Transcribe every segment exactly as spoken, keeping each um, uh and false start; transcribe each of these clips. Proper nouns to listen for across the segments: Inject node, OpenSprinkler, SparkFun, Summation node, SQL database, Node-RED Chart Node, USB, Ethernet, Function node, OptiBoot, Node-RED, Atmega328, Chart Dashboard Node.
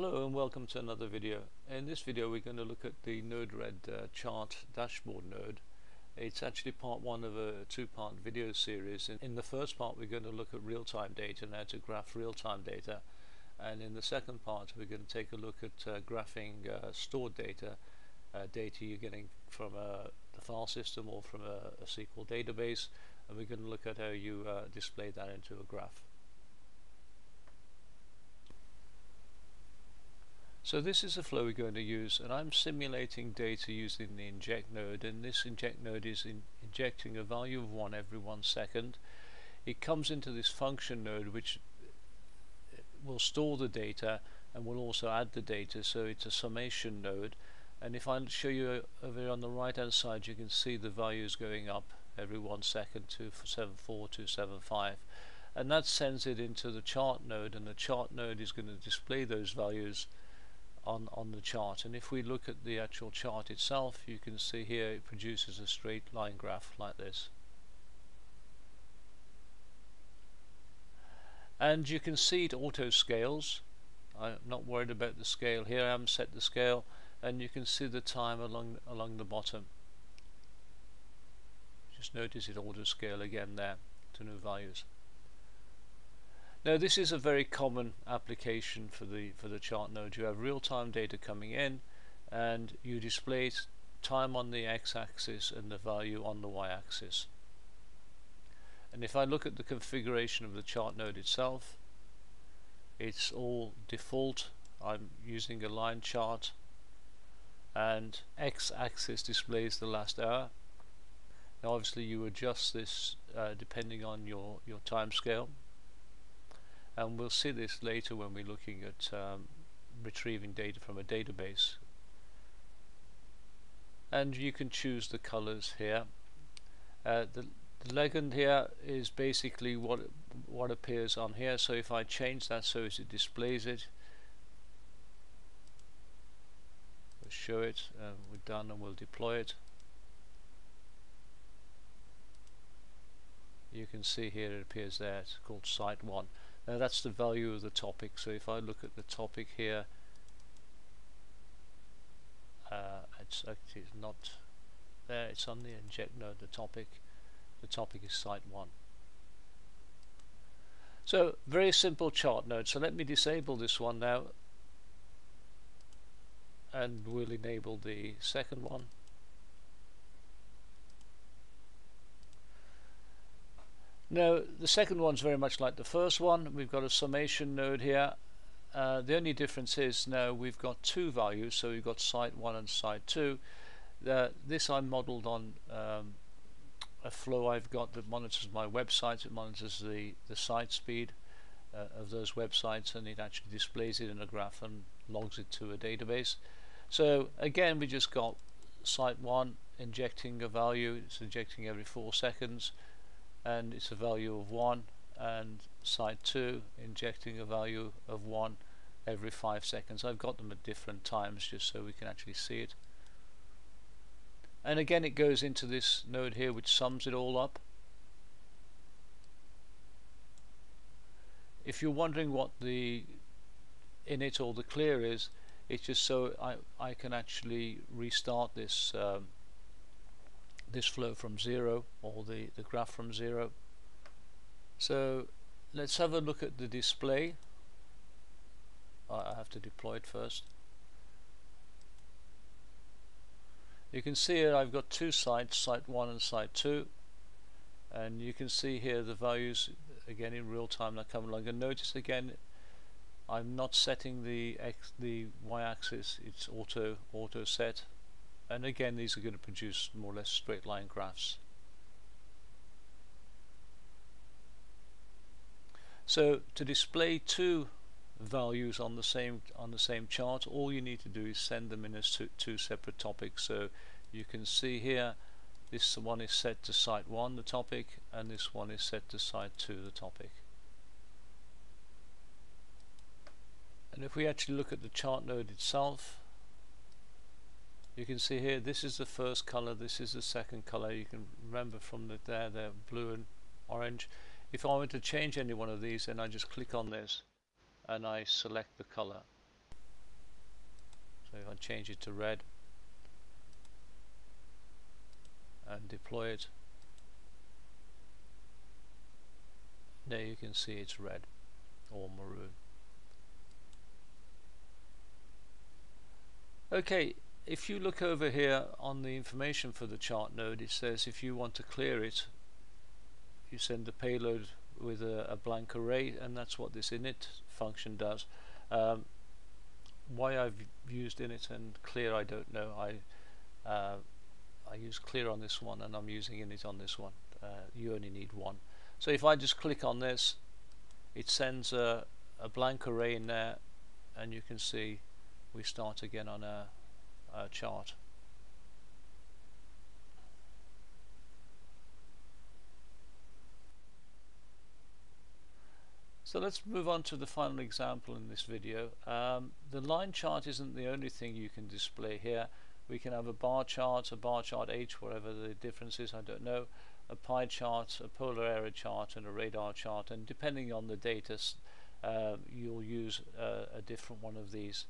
Hello and welcome to another video. In this video we're going to look at the Node-RED uh, Chart Dashboard Node. It's actually part one of a two-part video series. In, in the first part we're going to look at real-time data and how to graph real-time data, and in the second part we're going to take a look at uh, graphing uh, stored data, uh, data you're getting from a the file system or from a, a S Q L database, and we're going to look at how you uh, display that into a graph. So this is the flow we're going to use, and I'm simulating data using the inject node, and this inject node is in injecting a value of one every one second. It comes into this function node which will store the data and will also add the data, so it's a summation node. And if I show you over on the right hand side, you can see the values going up every one second, two seven four, two seven five, and that sends it into the chart node, and the chart node is going to display those values on, on the chart. And if we look at the actual chart itself, you can see here it produces a straight line graph like this. And you can see it auto scales. I'm not worried about the scale here, I haven't set the scale, and you can see the time along, along the bottom. Just notice it auto scale again there to new values. Now this is a very common application for the for the chart node. You have real-time data coming in and you display time on the x-axis and the value on the y-axis. And if I look at the configuration of the chart node itself, it's all default. I'm using a line chart, and x-axis displays the last hour. Now obviously you adjust this uh, depending on your, your time scale. And we'll see this later when we're looking at um, retrieving data from a database. And you can choose the colors here. Uh, the, the legend here is basically what what appears on here. So if I change that so as it displays it, we'll show it. Uh, we're done, and we'll deploy it. You can see here it appears there. It's called site one. Now that's the value of the topic, so if I look at the topic here, uh, it's actually not there, it's on the inject node, the topic. The topic is site one. So very simple chart node. So let me disable this one now, and we'll enable the second one. Now the second one's very much like the first one. We've got a summation node here. Uh, the only difference is now we've got two values, so we've got site one and site two. Uh, this I modelled on um, a flow I've got that monitors my websites. It monitors the the site speed uh, of those websites, and it actually displays it in a graph and logs it to a database. So again, we just got site one injecting a value. It's injecting every four seconds. And it's a value of one, and site two injecting a value of one every five seconds. I've got them at different times just so we can actually see it. And again, it goes into this node here which sums it all up. If you're wondering what the init or the clear is, it's just so I, I can actually restart this um, this flow from zero, or the, the graph from zero. So let's have a look at the display. I have to deploy it first. You can see here I've got two sites, site one and site two, and you can see here the values again in real time that come along. And notice again I'm not setting the x the y-axis, it's auto auto set. And again, these are going to produce more or less straight line graphs. So to display two values on the same on the same chart, all you need to do is send them in as two, two separate topics. So you can see here, this one is set to site one, the topic, and this one is set to site two, the topic. And if we actually look at the chart node itself, you can see here this is the first color, this is the second color. You can remember from the, there they're blue and orange. If I were to change any one of these, then I just click on this and I select the color. So if I change it to red and deploy it, there you can see it's red or maroon. Okay, if you look over here on the information for the chart node, it says if you want to clear it, you send the payload with a, a blank array, and that's what this init function does. Um, why I've used init and clear, I don't know. I uh, I use clear on this one, and I'm using init on this one. Uh, you only need one. So if I just click on this, it sends a, a blank array in there, and you can see we start again on our, our chart. So let's move on to the final example in this video. Um, the line chart isn't the only thing you can display here. We can have a bar chart, a bar chart H, whatever the difference is, I don't know, a pie chart, a polar area chart, and a radar chart, and depending on the data, uh, you'll use uh, a different one of these.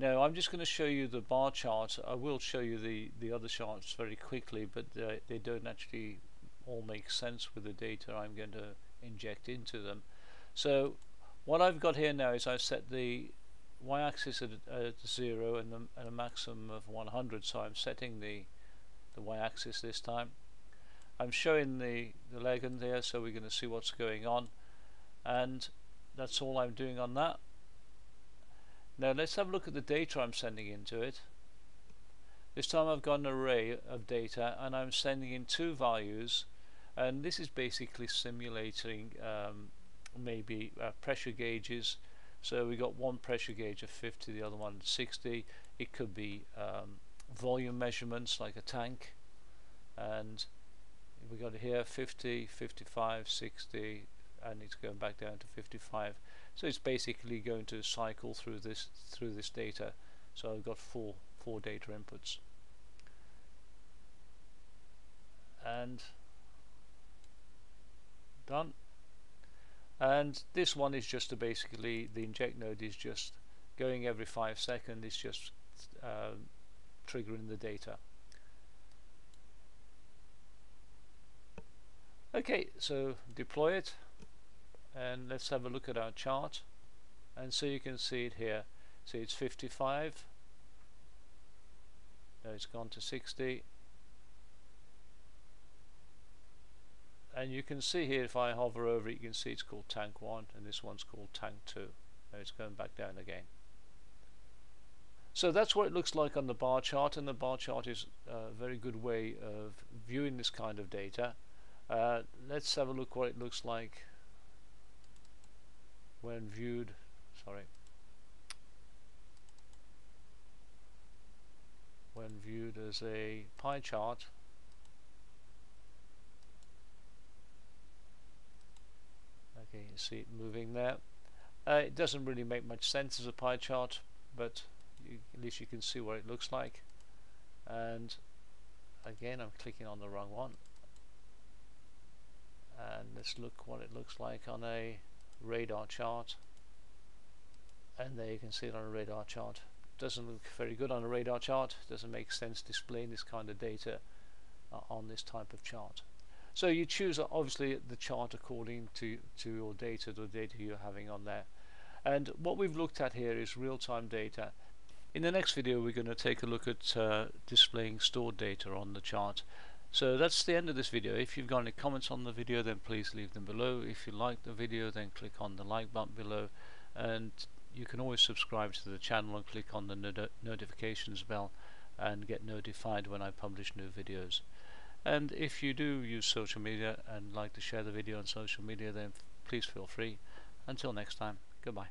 Now I'm just going to show you the bar chart. I will show you the, the other charts very quickly, but uh, they don't actually all make sense with the data I'm going to inject into them. So what I've got here now is I've set the y-axis at, at zero and, the, and a maximum of one hundred, so I'm setting the, the y-axis this time. I'm showing the, the legend here, so we're going to see what's going on, and that's all I'm doing on that. Now let's have a look at the data I'm sending into it. This time I've got an array of data, and I'm sending in two values, and this is basically simulating um, maybe uh, pressure gauges. So we got one pressure gauge of fifty, the other one at sixty. It could be um, volume measurements like a tank, and we got it here fifty, fifty-five, sixty, and it's going back down to fifty-five. So it's basically going to cycle through this through this data. So I've got four four data inputs, and done. And this one is just to basically, the inject node is just going every five seconds. It's just uh, triggering the data. Okay, so deploy it, and let's have a look at our chart. And so you can see it here. So it's fifty-five. Now it's gone to sixty. And you can see here, if I hover over it, you can see it's called tank one, and this one's called tank two. Now it's going back down again. So that's what it looks like on the bar chart, and the bar chart is a very good way of viewing this kind of data. Uh, let's have a look what it looks like when viewed. Sorry, when viewed as a pie chart. Okay, you see it moving there. Uh, it doesn't really make much sense as a pie chart, but you, at least you can see what it looks like. And again, I'm clicking on the wrong one. And let's look what it looks like on a radar chart. And there you can see it on a radar chart. Doesn't look very good on a radar chart. Doesn't make sense displaying this kind of data uh, on this type of chart. So you choose obviously the chart according to to your data, the data you're having on there. And what we've looked at here is real-time data. In the next video, we're going to take a look at uh, displaying stored data on the chart. So that's the end of this video. If you've got any comments on the video, then please leave them below. If you like the video, then click on the like button below, and you can always subscribe to the channel and click on the not notifications bell and get notified when I publish new videos. And if you do use social media and like to share the video on social media, then please feel free. Until next time, goodbye.